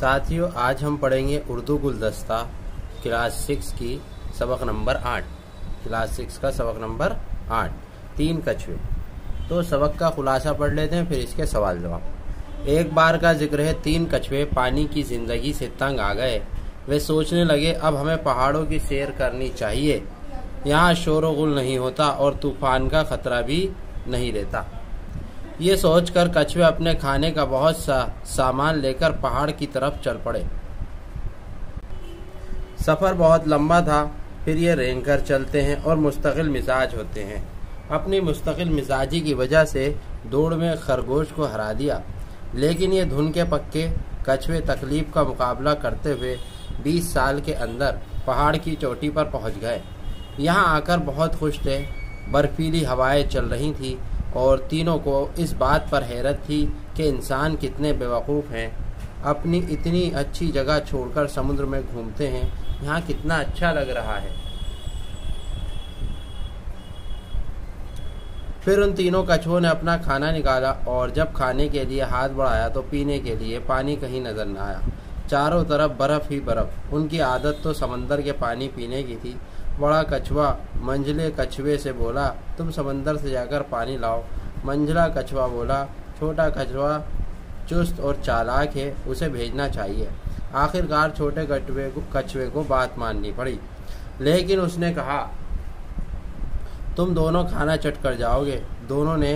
साथियों, आज हम पढ़ेंगे उर्दू गुलदस्ता क्लास 6 की सबक नंबर 8। क्लास 6 का सबक नंबर 8 तीन कछुए। तो सबक का खुलासा पढ़ लेते हैं, फिर इसके सवाल जवाब। एक बार का जिक्र है, तीन कछुए पानी की जिंदगी से तंग आ गए। वे सोचने लगे अब हमें पहाड़ों की सैर करनी चाहिए, यहाँ शोर गुल नहीं होता और तूफान का खतरा भी नहीं रहता। ये सोचकर कछुए अपने खाने का बहुत सा सामान लेकर पहाड़ की तरफ चल पड़े। सफ़र बहुत लंबा था, फिर ये रेंग कर चलते हैं और मुस्तकिल मिजाज होते हैं। अपनी मुस्तकिल मिजाजी की वजह से दौड़ में खरगोश को हरा दिया, लेकिन ये धुन के पक्के कछुए तकलीफ का मुकाबला करते हुए 20 साल के अंदर पहाड़ की चोटी पर पहुंच गए। यहाँ आकर बहुत खुश थे। बर्फीली हवाएं चल रही थी और तीनों को इस बात पर हैरत थी कि इंसान कितने बेवकूफ़ हैं, अपनी इतनी अच्छी जगह छोड़कर समुद्र में घूमते हैं, यहाँ कितना अच्छा लग रहा है। फिर उन तीनों कछुओं ने अपना खाना निकाला और जब खाने के लिए हाथ बढ़ाया तो पीने के लिए पानी कहीं नज़र न आया। चारों तरफ बर्फ़ ही बर्फ़। उनकी आदत तो समंदर के पानी पीने की थी। बड़ा कछुआ मंझले कछुए से बोला, तुम समंदर से जाकर पानी लाओ। मंझला कछुआ बोला, छोटा कछुआ चुस्त और चालाक है, उसे भेजना चाहिए। आखिरकार छोटे कछुए को बात माननी पड़ी, लेकिन उसने कहा तुम दोनों खाना चट कर जाओगे। दोनों ने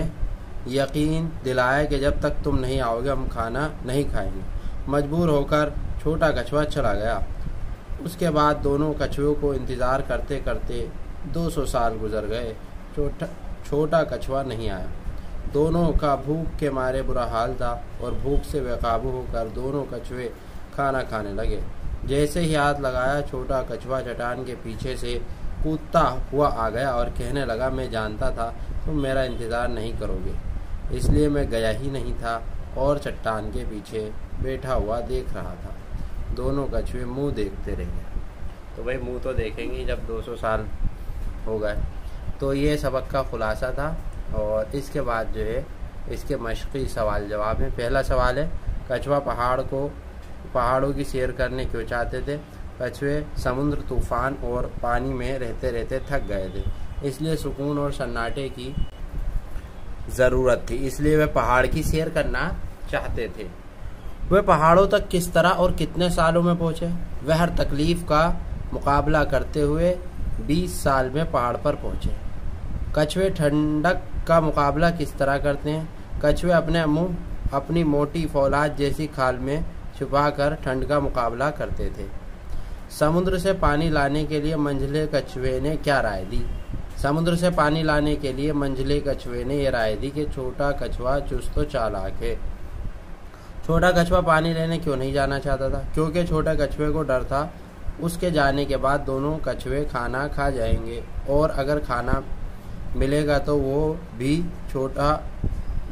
यकीन दिलाया कि जब तक तुम नहीं आओगे हम खाना नहीं खाएंगे। मजबूर होकर छोटा कछुआ चला गया। उसके बाद दोनों कछुओं को इंतज़ार करते करते 200 साल गुजर गए। छोटा कछुआ नहीं आया। दोनों का भूख के मारे बुरा हाल था और भूख से बेकाबू होकर दोनों कछुए खाना खाने लगे। जैसे ही हाथ लगाया, छोटा कछुआ चट्टान के पीछे से कूदता हुआ आ गया और कहने लगा, मैं जानता था तुम मेरा इंतज़ार नहीं करोगे, इसलिए मैं गया ही नहीं था और चट्टान के पीछे बैठा हुआ देख रहा था। दोनों कछुए मुंह देखते रहेंगे। तो भाई मुंह तो देखेंगे जब 200 साल हो गए। तो ये सबक का ख़ुलासा था। और इसके बाद जो है इसके मशक़ी सवाल जवाब में पहला सवाल है, कछुआ पहाड़ों की सैर करने क्यों चाहते थे? कछुए समुद्र, तूफ़ान और पानी में रहते रहते थक गए थे, इसलिए सुकून और सन्नाटे की ज़रूरत थी, इसलिए वे पहाड़ की सैर करना चाहते थे। वे पहाड़ों तक किस तरह और कितने सालों में पहुँचे? वह हर तकलीफ़ का मुकाबला करते हुए 20 साल में पहाड़ पर पहुँचे। कछुए ठंडक का मुकाबला किस तरह करते हैं? कछुए अपने मुँह अपनी मोटी फौलाद जैसी खाल में छुपाकर ठंड का मुकाबला करते थे। समुद्र से पानी लाने के लिए मंझले कछुए ने क्या राय दी? समुद्र से पानी लाने के लिए मंझले कछुए ने यह राय दी कि छोटा कछुआ चुस्त तो चालाक है। छोटा कछुआ पानी लेने क्यों नहीं जाना चाहता था? क्योंकि छोटे कछुए को डर था उसके जाने के बाद दोनों कछुए खाना खा जाएंगे और अगर खाना मिलेगा तो वो भी छोटा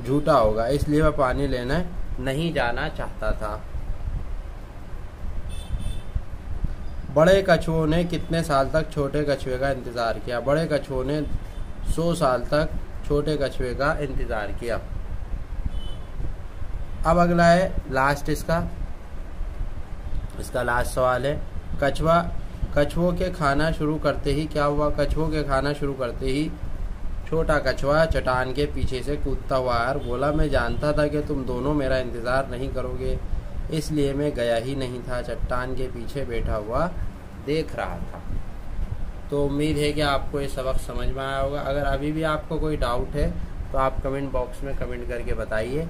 झूठा होगा, इसलिए वह पानी लेने नहीं जाना चाहता था। बड़े कछुओं ने कितने साल तक छोटे कछुए का इंतज़ार किया? बड़े कछुओं ने 100 साल तक छोटे कछुए का इंतज़ार किया। अब अगला है लास्ट, इसका लास्ट सवाल है, कछुओं के खाना शुरू करते ही क्या हुआ? कछुओं के खाना शुरू करते ही छोटा कछुआ चट्टान के पीछे से कूदता हुआ और बोला, मैं जानता था कि तुम दोनों मेरा इंतज़ार नहीं करोगे, इसलिए मैं गया ही नहीं था, चट्टान के पीछे बैठा हुआ देख रहा था। तो उम्मीद है कि आपको ये सबक समझ में आया होगा। अगर अभी भी आपको कोई डाउट है तो आप कमेंट बॉक्स में कमेंट करके बताइए,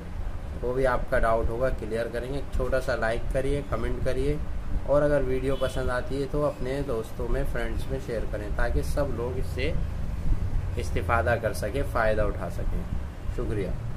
वो भी आपका डाउट होगा क्लियर करेंगे। छोटा सा लाइक करिए, कमेंट करिए और अगर वीडियो पसंद आती है तो अपने दोस्तों में, फ्रेंड्स में शेयर करें ताकि सब लोग इससे इस्तिफ़ादा कर सकें, फ़ायदा उठा सकें। शुक्रिया।